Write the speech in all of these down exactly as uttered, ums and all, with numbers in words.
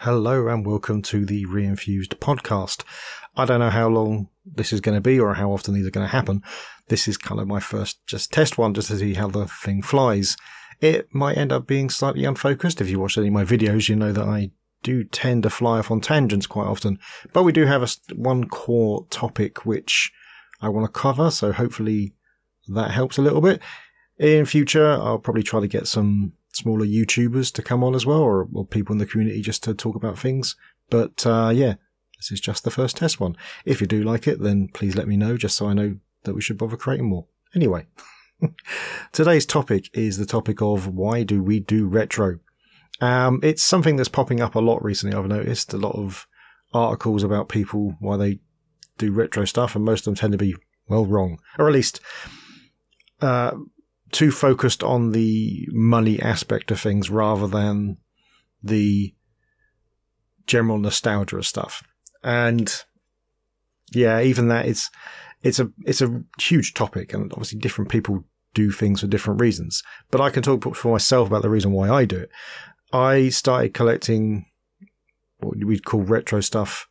Hello and welcome to the Re:Enthused podcast. I don't know how long this is going to be or how often these are going to happen. This is kind of my first just test one just to see how the thing flies. It might end up being slightly unfocused. If you watch any of my videos, you know that I do tend to fly off on tangents quite often. But we do have a, one core topic which I want to cover, so hopefully that helps a little bit. In future, I'll probably try to get some smaller YouTubers to come on as well, or, or people in the community just to talk about things. But uh, yeah, this is just the first test one. If you do like it, then please let me know, just so I know that we should bother creating more. Anyway, today's topic is the topic of why do we do retro? Um, it's something that's popping up a lot recently. I've noticed a lot of articles about people, why they do retro stuff, and most of them tend to be, well, wrong, or at least uh, too focused on the money aspect of things rather than the general nostalgia of stuff. And yeah, even that, it's it's a it's a huge topic, and obviously different people do things for different reasons. But I can talk for myself about the reason why I do it. I started collecting what we'd call retro stuff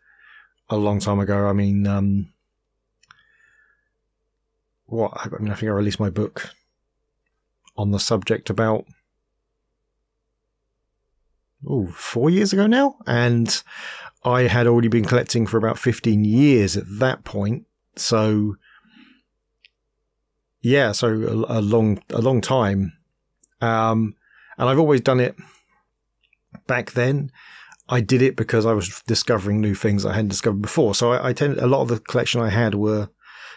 a long time ago. I mean, um, what I mean, I think I released my book on the subject about oh four years ago now, and I had already been collecting for about fifteen years at that point. So yeah, so a, a long a long time, um, and I've always done it. Back then, I did it because I was discovering new things I hadn't discovered before. So I, I tend a lot of the collection I had were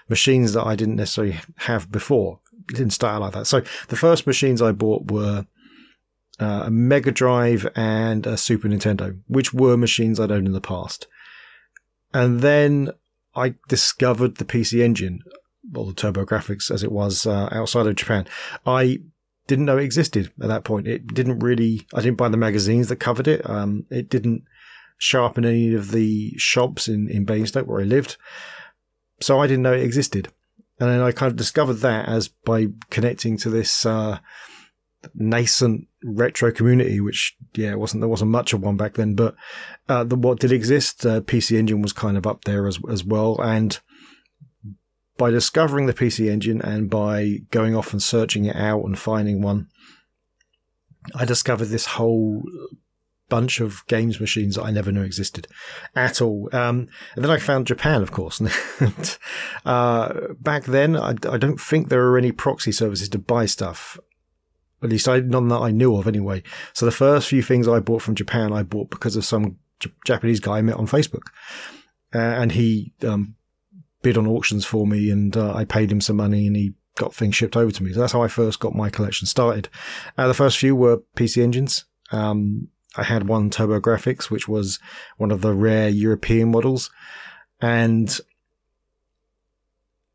machines that I didn't necessarily have before. It didn't start like that. So the first machines I bought were uh, a Mega Drive and a Super Nintendo, which were machines I'd owned in the past. And then I discovered the P C Engine, or the TurboGrafx as it was uh, outside of Japan. I didn't know it existed at that point. It didn't really, I didn't buy the magazines that covered it. Um, it didn't show up in any of the shops in, in Basingstoke where I lived. So I didn't know it existed. And then I kind of discovered that as by connecting to this uh, nascent retro community, which, yeah, it wasn't there wasn't much of one back then, but uh, the, what did exist, uh, P C Engine was kind of up there as, as well. And by discovering the P C Engine and by going off and searching it out and finding one, I discovered this whole bunch of games machines that I never knew existed at all. Um, and then I found Japan, of course. And, uh, back then, I, I don't think there were any proxy services to buy stuff. At least I, none that I knew of anyway. So the first few things I bought from Japan, I bought because of some J- Japanese guy I met on Facebook. Uh, and he um, bid on auctions for me, and uh, I paid him some money and he got things shipped over to me. So that's how I first got my collection started. Uh, the first few were P C Engines. Um, I had one TurboGrafx, which was one of the rare European models, and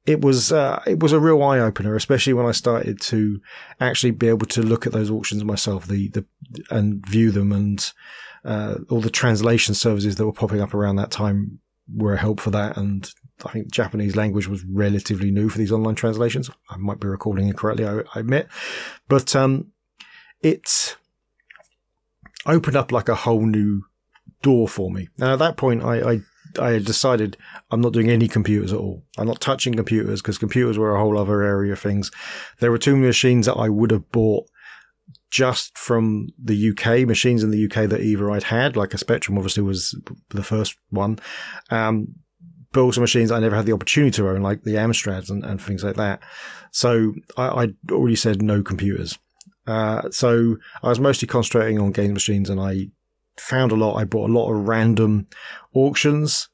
it was uh, it was a real eye opener, especially when I started to actually be able to look at those auctions myself, the the and view them, and uh, all the translation services that were popping up around that time were a help for that. And I think Japanese language was relatively new for these online translations. I might be recording incorrectly, I, I admit, but um, it's opened up like a whole new door for me. And at that point, I, I, I decided I'm not doing any computers at all. I'm not touching computers because computers were a whole other area of things. There were two machines that I would have bought just from the U K, machines in the U K that either I'd had, like a Spectrum obviously was the first one, um, but also machines I never had the opportunity to own, like the Amstrads and, and things like that. So I, I'd already said no computers. Uh, so I was mostly concentrating on game machines, and I found a lot. I bought a lot of random auctions.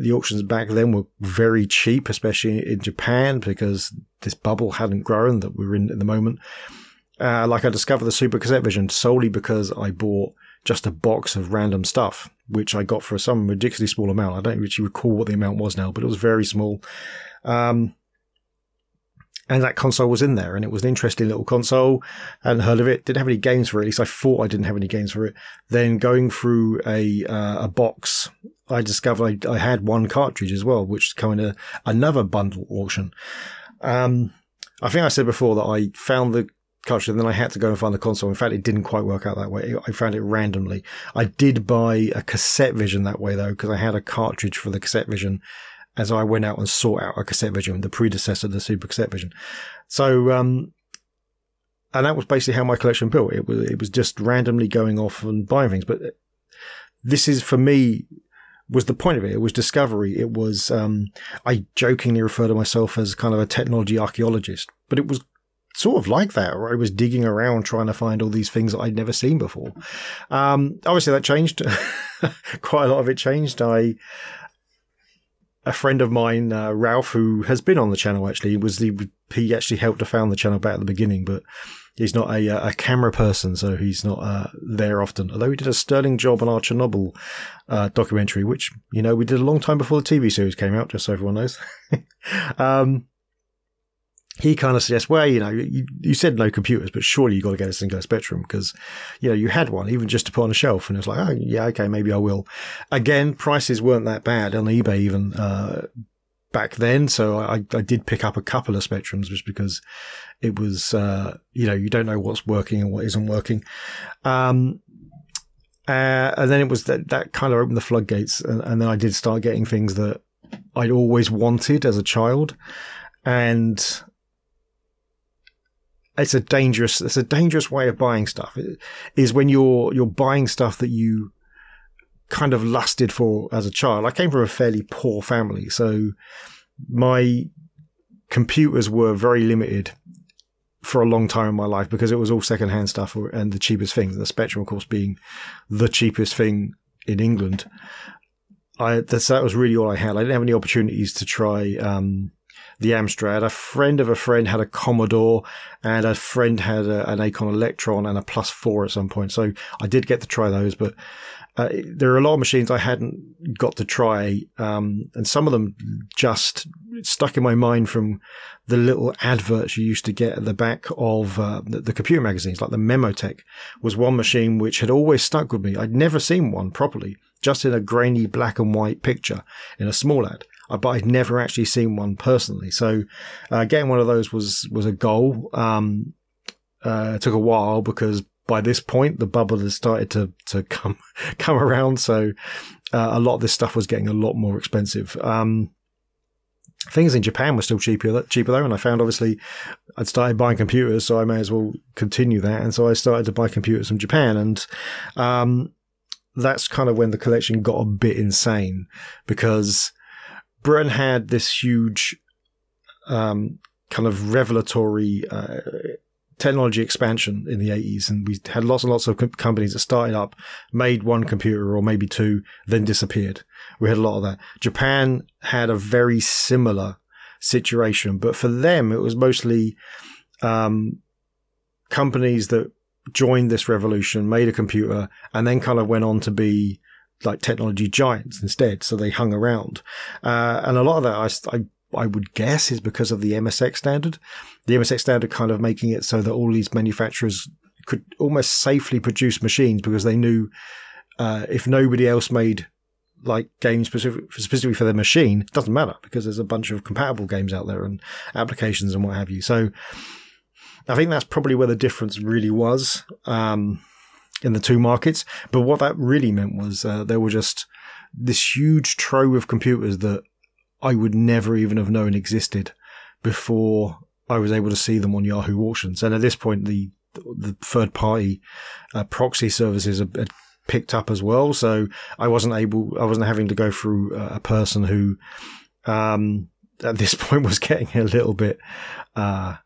The auctions back then were very cheap, especially in Japan, because this bubble hadn't grown that we're in at the moment. Uh, like I discovered the Super Cassette Vision solely because I bought just a box of random stuff, which I got for some ridiculously small amount. I don't actually recall what the amount was now, but it was very small. Um, And that console was in there, and it was an interesting little console. I hadn't heard of it. Didn't have any games for it. At least I thought I didn't have any games for it. Then going through a uh, a box, I discovered I, I had one cartridge as well, which is kind of another bundle auction. Um, I think I said before that I found the cartridge, and then I had to go and find the console. In fact, it didn't quite work out that way. I found it randomly. I did buy a Cassette Vision that way, though, because I had a cartridge for the Cassette Vision as I went out and sought out a Cassette Vision, the predecessor to the Super Cassette Vision. So, um, and that was basically how my collection built. It was, it was just randomly going off and buying things. But this is, for me, was the point of it. It was discovery. It was, um, I jokingly refer to myself as kind of a technology archaeologist, but it was sort of like that, where I was digging around trying to find all these things that I'd never seen before. Um, obviously that changed. Quite a lot of it changed. I, a friend of mine, uh, Ralph, who has been on the channel, actually was the, he actually helped to found the channel back at the beginning, but he's not a, a camera person, so he's not uh, there often. Although he did a sterling job on our Chernobyl uh, documentary, which, you know, we did a long time before the T V series came out, just so everyone knows. um, he kind of suggests, well, you know, you, you said no computers, but surely you've got to get a single Spectrum because, you know, you had one, even just to put on a shelf. And it's like, oh, yeah, okay, maybe I will. Again, prices weren't that bad on eBay even uh, back then. So I, I did pick up a couple of Spectrums just because it was, uh, you know, you don't know what's working and what isn't working. Um, uh, and then it was that, that kind of opened the floodgates. And, and then I did start getting things that I'd always wanted as a child. And it's a dangerous, it's a dangerous way of buying stuff. It is when you're, you're buying stuff that you kind of lusted for as a child. I came from a fairly poor family, so my computers were very limited for a long time in my life because it was all secondhand stuff and the cheapest things. The Spectrum, of course, being the cheapest thing in England. I, that's, that was really all I had. I didn't have any opportunities to try, um, the Amstrad. A friend of a friend had a Commodore, and a friend had a, an Acorn Electron and a Plus Four at some point. So I did get to try those, but uh, there are a lot of machines I hadn't got to try, um, and some of them just stuck in my mind from the little adverts you used to get at the back of uh, the, the computer magazines. Like the Memotech was one machine which had always stuck with me. I'd never seen one properly, just in a grainy black and white picture in a small ad. But I'd never actually seen one personally. So uh, getting one of those was was a goal. Um, uh, it took a while because by this point, the bubble had started to to come come around. So uh, a lot of this stuff was getting a lot more expensive. Um, things in Japan were still cheaper, cheaper though. And I found, obviously, I'd started buying computers, so I may as well continue that. And so I started to buy computers from Japan. And um, that's kind of when the collection got a bit insane because Britain had this huge um, kind of revelatory uh, technology expansion in the eighties, and we had lots and lots of com companies that started up, made one computer or maybe two, then disappeared. We had a lot of that. Japan had a very similar situation, but for them, it was mostly um, companies that joined this revolution, made a computer, and then kind of went on to be like technology giants instead. So they hung around. Uh, and a lot of that, I, I, I would guess, is because of the M S X standard. The M S X standard kind of making it so that all these manufacturers could almost safely produce machines because they knew uh, if nobody else made like games specific, specifically for their machine, it doesn't matter because there's a bunch of compatible games out there and applications and what have you. So I think that's probably where the difference really was. Um, in the two markets. But what that really meant was uh, there were just this huge trove of computers that I would never even have known existed before I was able to see them on Yahoo auctions. And at this point, the, the third party uh, proxy services had picked up as well. So I wasn't able, I wasn't having to go through a person who um, at this point was getting a little bit, uh,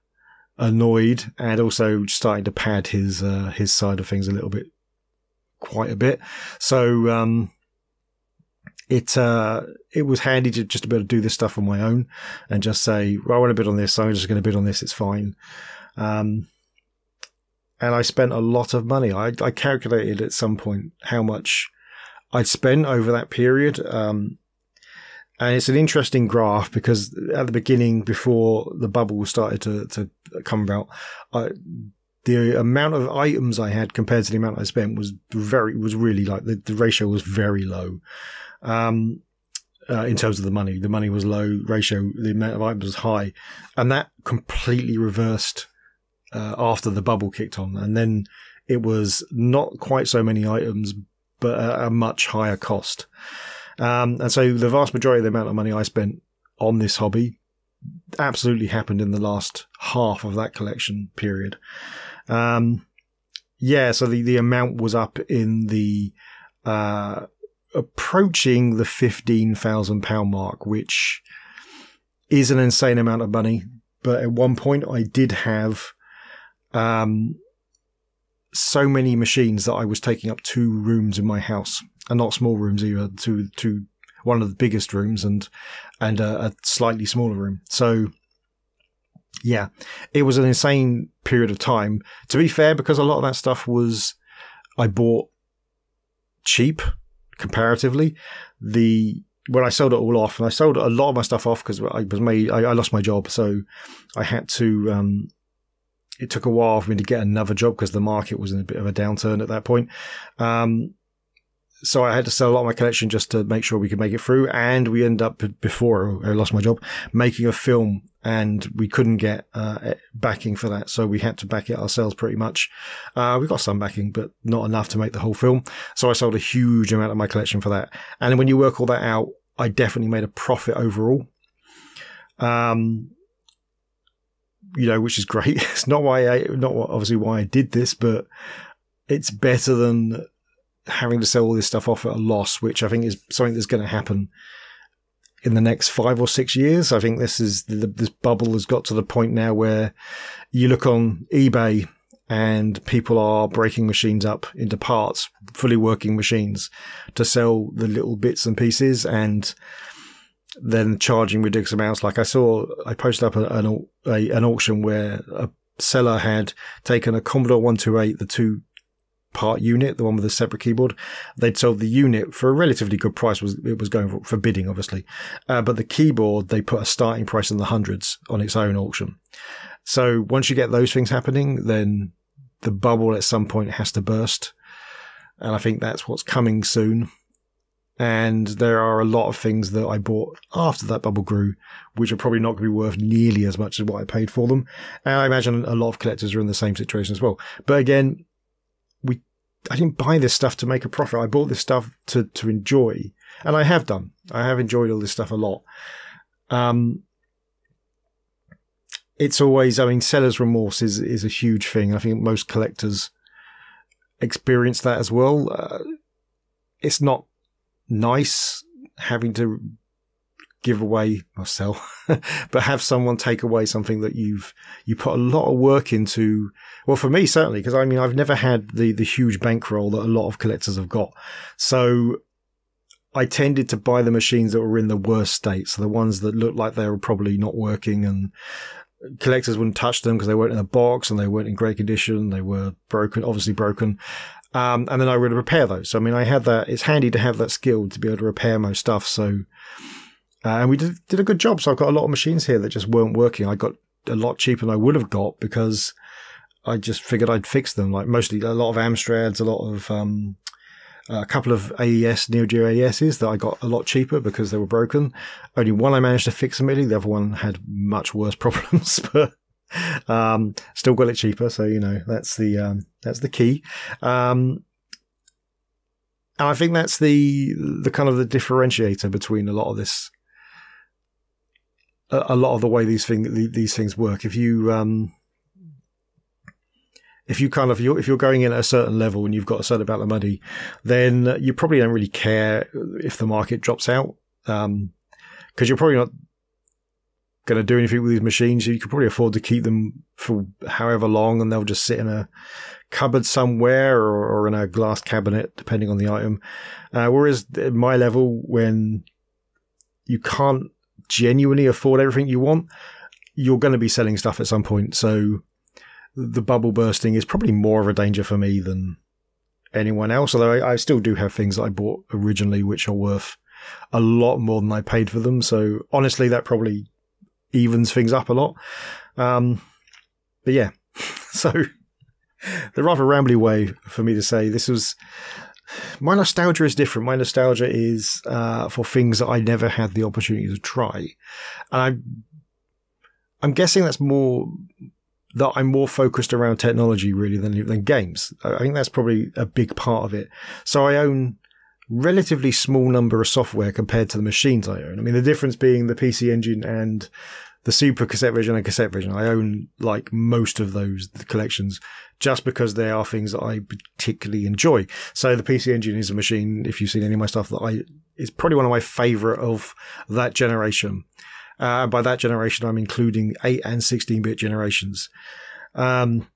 annoyed and also starting to pad his uh, his side of things a little bit, quite a bit. So um, it uh, it was handy to just be able to do this stuff on my own and just say, well, I want to bid on this, so I'm just going to bid on this. It's fine. Um, and I spent a lot of money. I, I calculated at some point how much I'd spent over that period. Um, And it's an interesting graph because at the beginning, before the bubble started to, to come about, I, the amount of items I had compared to the amount I spent was very, was really like the, the ratio was very low. Um, uh, in terms of the money, the money was low ratio, the amount of items was high. And that completely reversed uh, after the bubble kicked on. And then it was not quite so many items, but at a much higher cost. Um, and so the vast majority of the amount of money I spent on this hobby absolutely happened in the last half of that collection period. Um, yeah, so the, the amount was up in the uh, approaching the fifteen thousand pound mark, which is an insane amount of money. But at one point I did have um, so many machines that I was taking up two rooms in my house, and not small rooms either, to, to one of the biggest rooms and and a, a slightly smaller room. So yeah, it was an insane period of time, to be fair, because a lot of that stuff was I bought cheap comparatively. The when I sold it all off, and I sold a lot of my stuff off because I was made I, I lost my job, so I had to um it took a while for me to get another job because the market was in a bit of a downturn at that point. um So I had to sell a lot of my collection just to make sure we could make it through. And we ended up, before I lost my job, making a film, and we couldn't get uh, backing for that. So we had to back it ourselves pretty much. Uh, we got some backing, but not enough to make the whole film. So I sold a huge amount of my collection for that. And when you work all that out, I definitely made a profit overall. Um, you know, which is great. It's not why I, not obviously why I did this, but it's better than having to sell all this stuff off at a loss, which I think is something that's going to happen in the next five or six years. I think this is the, this bubble has got to the point now where you look on eBay and people are breaking machines up into parts, fully working machines, to sell the little bits and pieces, and then charging ridiculous amounts. Like I saw, I posted up an, a, an auction where a seller had taken a Commodore one twenty-eight, the two part unit, the one with the separate keyboard. They'd sold the unit for a relatively good price. Was it was going for, for bidding, obviously, uh, but the keyboard, they put a starting price in the hundreds on its own auction. So once you get those things happening, then the bubble at some point has to burst, and I think that's what's coming soon. And there are a lot of things that I bought after that bubble grew, which are probably not going to be worth nearly as much as what I paid for them. And I imagine a lot of collectors are in the same situation as well. But again, we I didn't buy this stuff to make a profit. I bought this stuff to to enjoy, and I have done. I have enjoyed all this stuff a lot. Um, it's always, I mean, seller's remorse is is a huge thing. I think most collectors experience that as well. Uh, it's not nice having to give away or sell, but have someone take away something that you've you put a lot of work into. Well, for me certainly, because I mean I've never had the the huge bankroll that a lot of collectors have got, so I tended to buy the machines that were in the worst state, so the ones that looked like they were probably not working and collectors wouldn't touch them because they weren't in a box and they weren't in great condition. They were broken, obviously broken. Um, and then I would repair those. So I mean, I had that. It's handy to have that skill to be able to repair my stuff. So. Uh, and we did, did a good job. So I've got a lot of machines here that just weren't working. I got a lot cheaper than I would have got because I just figured I'd fix them. Like mostly a lot of Amstrads, a lot of um, a couple of A E S, Neo Geo A E Ses that I got a lot cheaper because they were broken. Only one I managed to fix immediately. The other one had much worse problems, but um, still got it cheaper. So, you know, that's the, um, that's the key. Um, and I think that's the, the kind of the differentiator between a lot of this. A lot of the way these things these things work. If you um, if you kind of you're, if you're going in at a certain level and you've got a certain amount of money, then you probably don't really care if the market drops out, because um, you're probably not going to do anything with these machines. You can probably afford to keep them for however long, and they'll just sit in a cupboard somewhere or, or in a glass cabinet, depending on the item. Uh, whereas at my level, when you can't genuinely afford everything you want, you're going to be selling stuff at some point. So the bubble bursting is probably more of a danger for me than anyone else, although I, I still do have things that I bought originally which are worth a lot more than I paid for them, so honestly that probably evens things up a lot. Um but yeah, so the rather rambly way for me to say this was my nostalgia is different. My nostalgia is uh, for things that I never had the opportunity to try. And I, I'm guessing that's more that I'm more focused around technology really than, than games. I think that's probably a big part of it. So I own relatively small number of software compared to the machines I own. I mean, the difference being the P C Engine and the Super Cassette Vision and Cassette Vision. I own like most of those collections just because they are things that I particularly enjoy. So the P C Engine is a machine, if you've seen any of my stuff, that I is probably one of my favorite of that generation. Uh, by that generation, I'm including eight and sixteen bit generations. Um,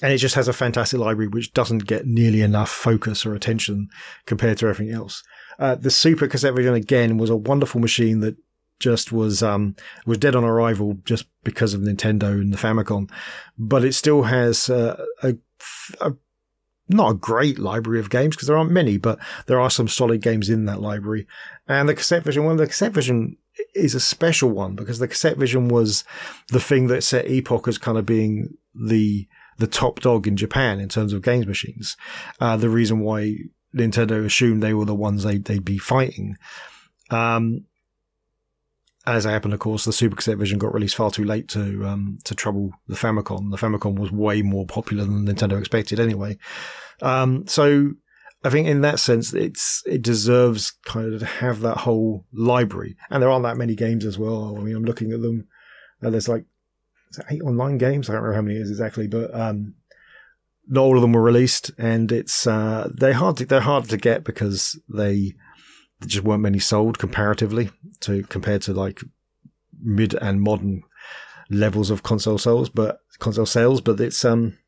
and it just has a fantastic library, which doesn't get nearly enough focus or attention compared to everything else. Uh, the Super Cassette Vision, again, was a wonderful machine that just was um, was dead on arrival just because of Nintendo and the Famicom. But it still has uh, a, a not a great library of games, because there aren't many, but there are some solid games in that library. And the Cassette Vision, one of the Cassette Vision is a special one, because the Cassette Vision was the thing that set Epoch as kind of being the the top dog in Japan in terms of games machines. Uh, the reason why Nintendo assumed they were the ones they, they'd be fighting. Um, as it happened, of course, the Super Cassette Vision got released far too late to um, to trouble the Famicom. The Famicom was way more popular than Nintendo expected anyway. Um, so I think in that sense, it's it deserves kind of to have that whole library. And there aren't that many games as well. I mean, I'm looking at them. Uh, there's like eight or nine games. I don't remember how many it is exactly, but um, not all of them were released. And it's uh, they're hard to, they're hard to get because they just weren't many sold comparatively to compared to like mid and modern levels of console sales. But console sales, but it's um.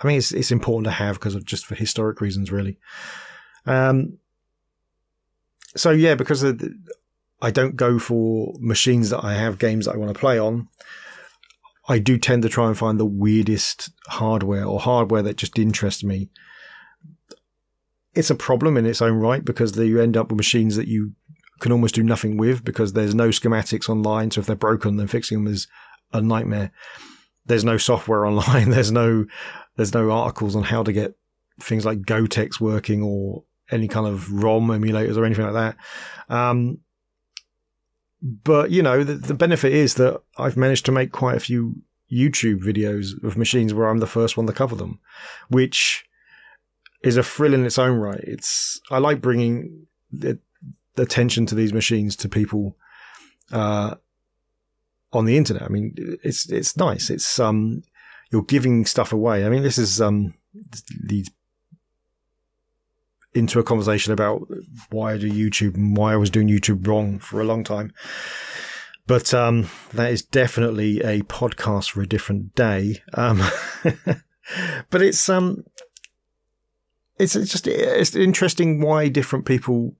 I mean, it's it's important to have because of just for historic reasons, really. Um, so yeah, because of the, I don't go for machines that I have games that I want to play on. I do tend to try and find the weirdest hardware or hardware that just interests me. It's a problem in its own right because you end up with machines that you can almost do nothing with because there's no schematics online. So if they're broken, then fixing them is a nightmare. There's no software online. There's no there's no articles on how to get things like GoTex working or any kind of ROM emulators or anything like that. Um, but, you know, the, the benefit is that I've managed to make quite a few YouTube videos of machines where I'm the first one to cover them, which is a thrill in its own right. It's I like bringing the, the attention to these machines to people uh on the internet. I mean, it's it's nice. It's um, you're giving stuff away. I mean, this is um, leads into a conversation about why I do YouTube and why I was doing YouTube wrong for a long time. But um, that is definitely a podcast for a different day. Um, but it's um, it's it's just it's interesting why different people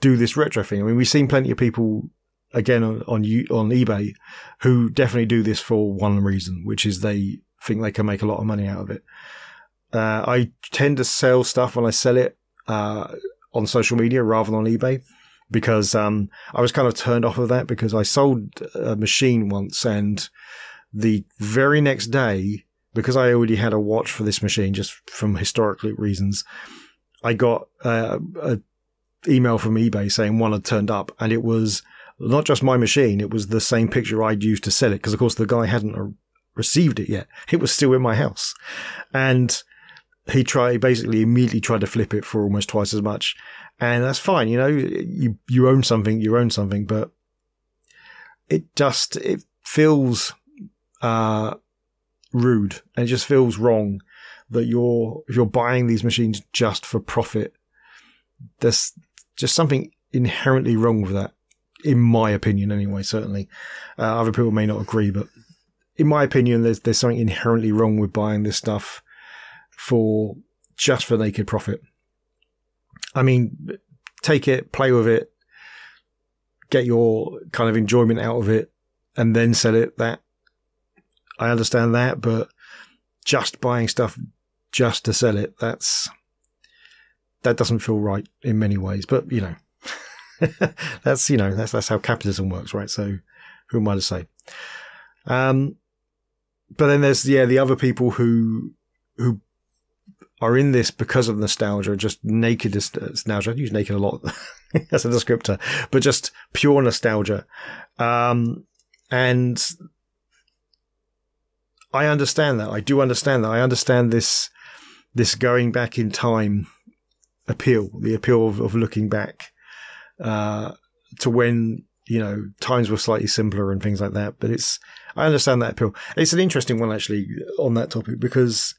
do this retro thing. I mean, we've seen plenty of people, again, on on, on eBay, who definitely do this for one reason, which is they think they can make a lot of money out of it. Uh, I tend to sell stuff when I sell it uh, on social media rather than on eBay because um, I was kind of turned off of that because I sold a machine once and the very next day, because I already had a watch for this machine just from historical reasons, I got uh, an email from eBay saying one had turned up, and it was not just my machine, it was the same picture I'd used to sell it because, of course, the guy hadn't received it yet. It was still in my house. And he tried, basically immediately tried to flip it for almost twice as much. And that's fine, you know, you, you own something, you own something, but it just, it feels uh, rude and it just feels wrong that you're, if you're buying these machines just for profit, there's just something inherently wrong with that. In my opinion, anyway, certainly. Uh, other people may not agree, but in my opinion, there's there's something inherently wrong with buying this stuff for just for naked profit. I mean, take it, play with it, get your kind of enjoyment out of it, and then sell it. That I understand that, but just buying stuff just to sell it, that's that doesn't feel right in many ways. But you know. that's you know that's that's how capitalism works, right? So who am I to say? Um, but then there's yeah the other people who who are in this because of nostalgia, just naked nostalgia. I use naked a lot as a descriptor, but just pure nostalgia. Um, and I understand that. I do understand that. I understand this this going back in time appeal, the appeal of, of looking back uh, to when, you know, times were slightly simpler and things like that. But it's, I understand that appeal. It's an interesting one actually on that topic, because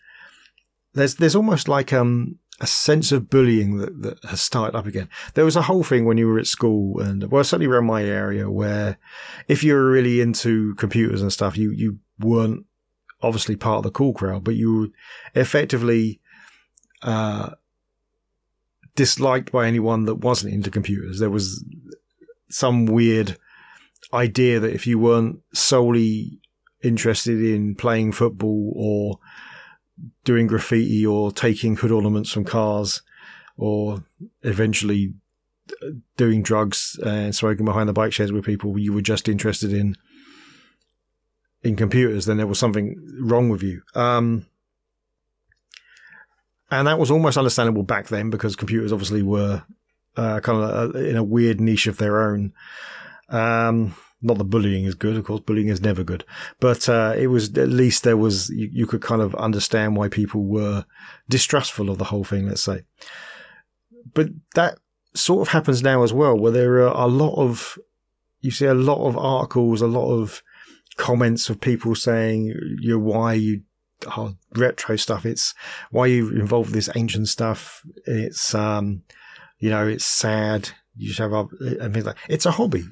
there's there's almost like um a sense of bullying that, that has started up again. There was a whole thing when you were at school, and well, certainly around my area, where if you were really into computers and stuff, you you weren't obviously part of the cool crowd, but you were effectively uh, disliked by anyone that wasn't into computers. There was some weird idea that if you weren't solely interested in playing football or doing graffiti or taking hood ornaments from cars or eventually doing drugs and smoking behind the bike sheds with people, you were just interested in in computers, then there was something wrong with you. Um, and that was almost understandable back then, because computers obviously were uh, kind of in a weird niche of their own. Um, not that bullying is good, of course, bullying is never good, but uh, it was, at least there was, you, you could kind of understand why people were distrustful of the whole thing, let's say. But that sort of happens now as well, where there are a lot of, you see a lot of articles, a lot of comments of people saying, you know, why you, oh, retro stuff, it's why you involved this ancient stuff, it's, um, you know, it's sad, you just have a, and things like, it's a hobby.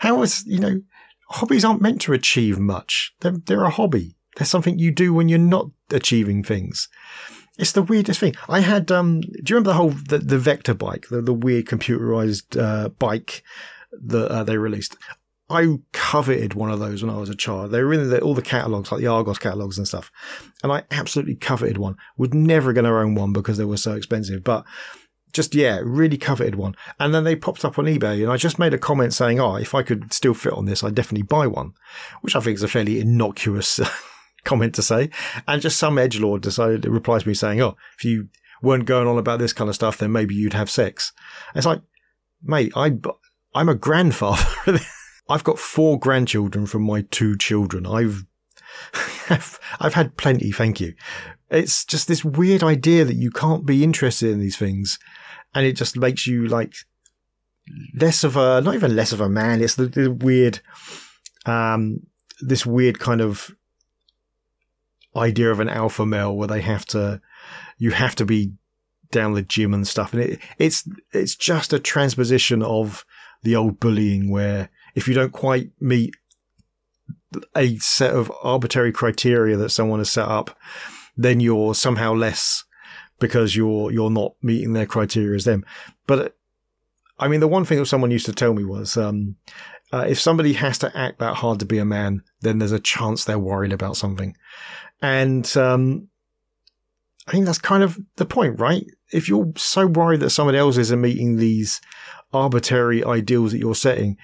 How is, you know, hobbies aren't meant to achieve much. They're, they're a hobby. They're something you do when you're not achieving things. It's the weirdest thing. I had, um, do you remember the whole, the, the Vector bike, the, the weird computerized uh, bike that uh, they released? I coveted one of those when I was a child. They were in the, all the catalogs, like the Argos catalogs and stuff. And I absolutely coveted one. Was never going to own one because they were so expensive. But just, yeah, really coveted one. And then they popped up on eBay, and I just made a comment saying, oh, if I could still fit on this, I'd definitely buy one, which I think is a fairly innocuous comment to say. And just some edgelord decided to reply to me saying, oh, if you weren't going on about this kind of stuff, then maybe you'd have sex. And it's like, mate, I, I'm a grandfather. I've got four grandchildren from my two children. I've, I've, I've had plenty, thank you. It's just this weird idea that you can't be interested in these things. And it just makes you like less of a, not even less of a man. It's the, the weird, um, this weird kind of idea of an alpha male where they have to, you have to be down the gym and stuff. And it, it's, it's just a transposition of the old bullying, where if you don't quite meet a set of arbitrary criteria that someone has set up, then you're somehow less, because you're you're not meeting their criteria as them. But I mean, the one thing that someone used to tell me was, um, uh, if somebody has to act that hard to be a man, then there's a chance they're worried about something. And um, I think that's kind of the point, right? If you're so worried that somebody else isn't meeting these arbitrary ideals that you're setting,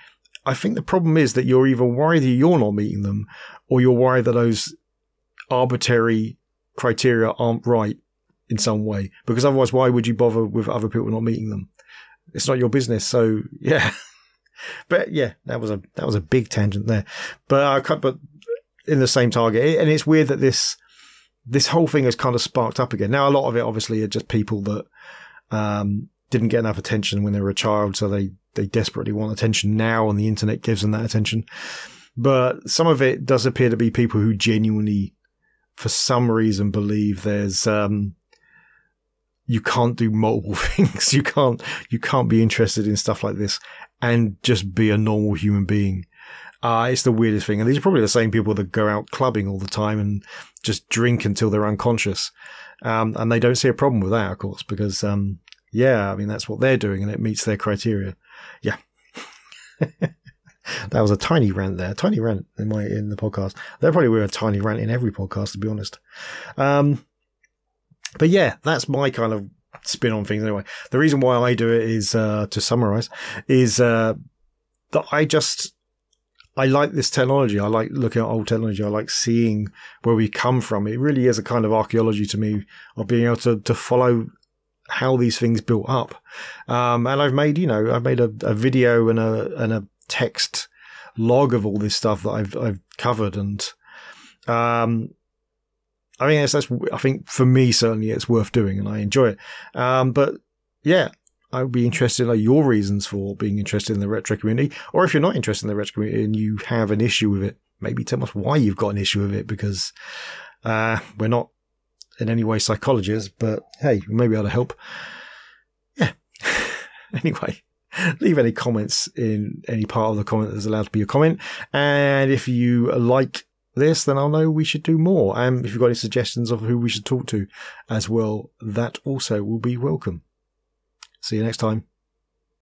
I think the problem is that you're either worried that you're not meeting them, or you're worried that those arbitrary criteria aren't right in some way, because otherwise why would you bother with other people not meeting them? It's not your business. So yeah. But yeah, that was a that was a big tangent there, but I cut but in the same target. And it's weird that this this whole thing has kind of sparked up again now. A lot of it obviously are just people that um didn't get enough attention when they were a child, so they they desperately want attention now, and the internet gives them that attention. But some of it does appear to be people who genuinely, for some reason, believe there's um you can't do multiple things. You can't you can't be interested in stuff like this and just be a normal human being. Uh, it's the weirdest thing. And these are probably the same people that go out clubbing all the time and just drink until they're unconscious. Um, and they don't see a problem with that, of course, because, um, yeah, I mean, that's what they're doing and it meets their criteria. Yeah. That was a tiny rant there. Tiny rant in my in the podcast. There probably were a tiny rant in every podcast, to be honest. Um But yeah, that's my kind of spin on things anyway. The reason why I do it is, uh, to summarize, is uh, that I just, I like this technology. I like looking at old technology. I like seeing where we come from. It really is a kind of archaeology to me, of being able to, to follow how these things built up. Um, and I've made, you know, I've made a, a video and a, and a text log of all this stuff that I've, I've covered. And Um, I mean, that's, that's, I think for me, certainly it's worth doing and I enjoy it. Um, but yeah, I would be interested in like, your reasons for being interested in the retro community, or if you're not interested in the retro community and you have an issue with it, maybe tell us why you've got an issue with it, because uh, we're not in any way psychologists, but hey, we may be able to help. Yeah. Anyway, leave any comments in any part of the comment that's allowed to be a comment. And if you like this, then I'll know we should do more. And if you've got any suggestions of who we should talk to as well, that also will be welcome. See you next time.